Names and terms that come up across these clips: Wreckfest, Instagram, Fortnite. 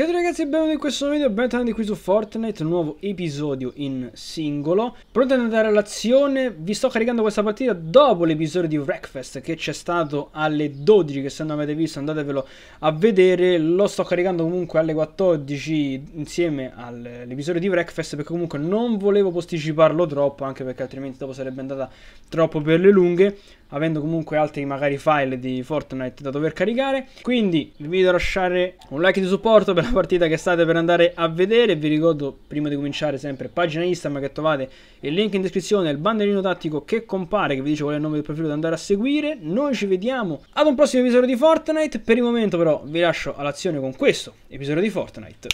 Ciao a tutti ragazzi e benvenuti in questo video, bentornati qui su Fortnite, un nuovo episodio in singolo. Pronti ad andare all'azione, vi sto caricando questa partita dopo l'episodio di Wreckfest che c'è stato alle 12, che se non avete visto andatevelo a vedere. Lo sto caricando comunque alle 14 insieme all'episodio di Wreckfest perché comunque non volevo posticiparlo troppo, anche perché altrimenti dopo sarebbe andata troppo per le lunghe, avendo comunque altri magari file di Fortnite da dover caricare. Quindi vi invito a lasciare un like di supporto per la partita che state per andare a vedere. Vi ricordo prima di cominciare sempre pagina Instagram, che trovate il link in descrizione, il bannerino tattico che compare, che vi dice qual è il nome del profilo da andare a seguire. Noi ci vediamo ad un prossimo episodio di Fortnite. Per il momento però vi lascio all'azione con questo episodio di Fortnite.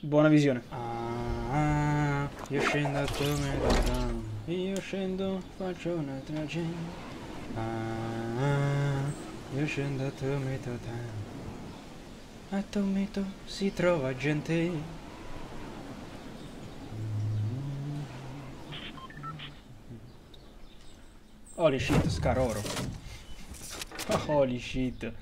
Buona visione. Io scendo al tuo metro, io scendo, faccio una tragedia. Io scendo a Tomato Town. A Tomato si trova gente. Holy shit, scaroro. Holy shit.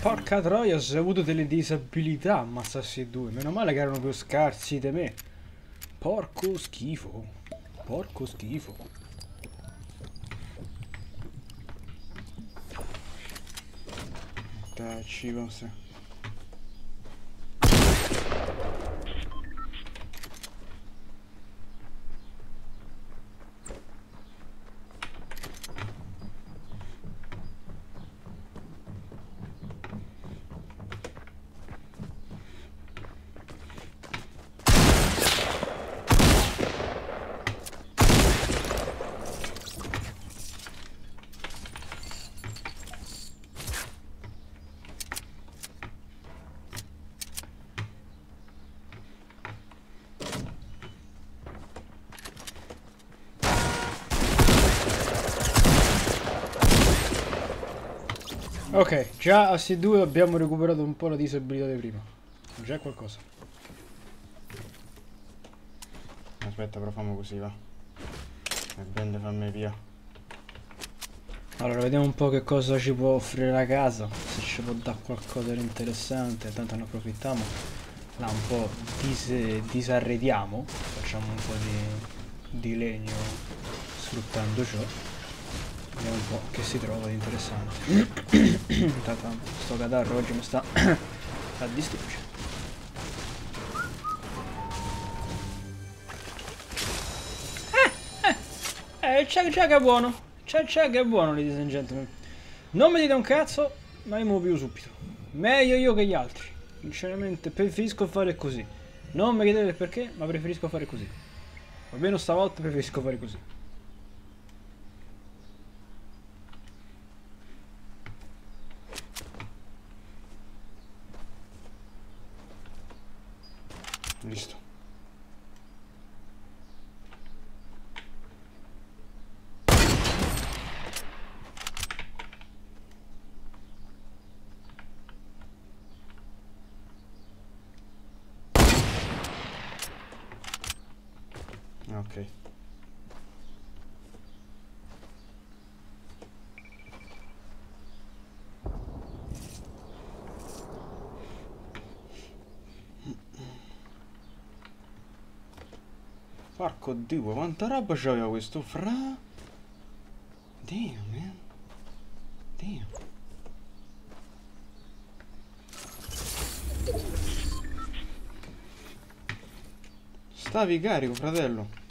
Porca troia, ho avuto delle disabilità, ammazza questi due. Meno male che erano più scarsi di me. Porco schifo. Porco schifo. Tacci, vostra. Ok, già a C2 abbiamo recuperato un po' la disabilità di prima. Già qualcosa. Aspetta, però famo così, va. E bene, fammi via. Allora, vediamo un po' che cosa ci può offrire la casa. Se ci può dare qualcosa di interessante. Tanto ne approfittiamo. Là un po' disarrediamo. Facciamo un po' di legno sfruttando ciò. Vediamo un po' che si trova di interessante. Intanto sto catarro oggi mi sta a distruggere. C'è che è buono. C'è che è buono, ladies and gentlemen. Non mi dite un cazzo, ma io muoio subito. Meglio io che gli altri. Sinceramente preferisco fare così. Non mi chiedete perché, ma preferisco fare così. Almeno stavolta preferisco fare così. Listo. Ok. Porco Dio, quanta roba c'aveva questo fra... Damn, man. Damn. Stavi carico, fratello.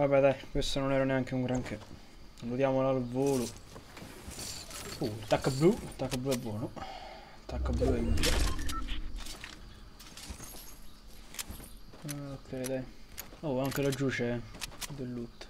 Vabbè dai, questo non era neanche un granché. Lo diamo al volo. Attacca blu è buono. Attacca blu è utile. Ok dai. Oh, anche laggiù c'è del loot.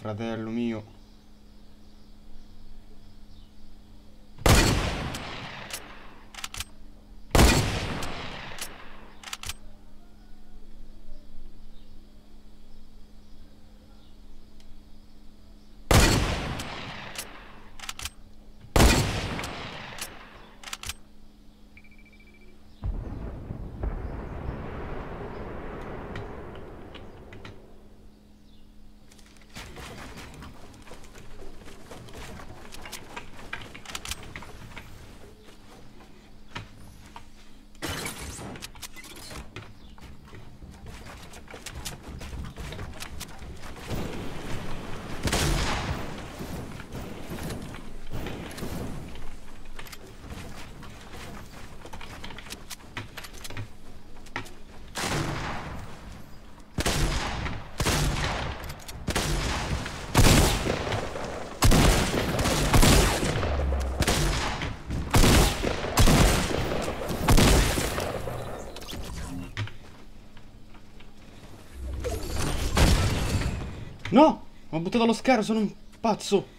Fratello mio. No! M'ho buttato allo scaro, sono un pazzo!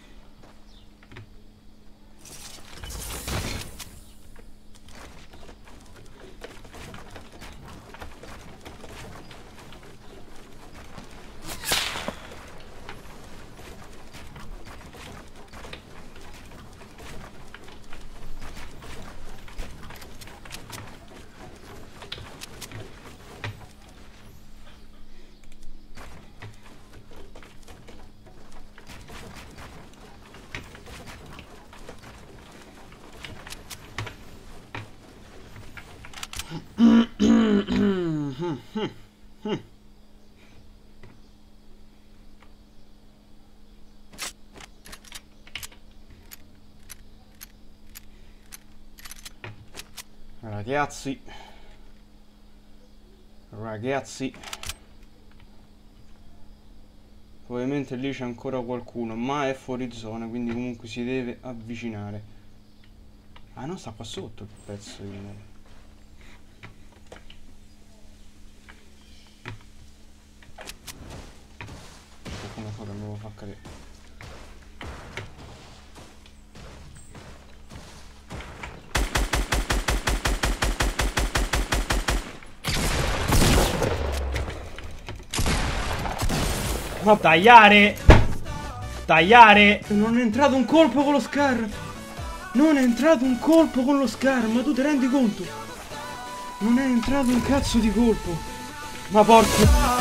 Ragazzi, ovviamente lì c'è ancora qualcuno, ma è fuori zona, quindi comunque si deve avvicinare. Ah no, sta qua sotto il pezzo di me. Come fa che me lo fa cadere? No, tagliare. Non è entrato un colpo con lo scar. Non è entrato un colpo con lo scar. Ma tu ti rendi conto? Non è entrato un cazzo di colpo. Ma porca.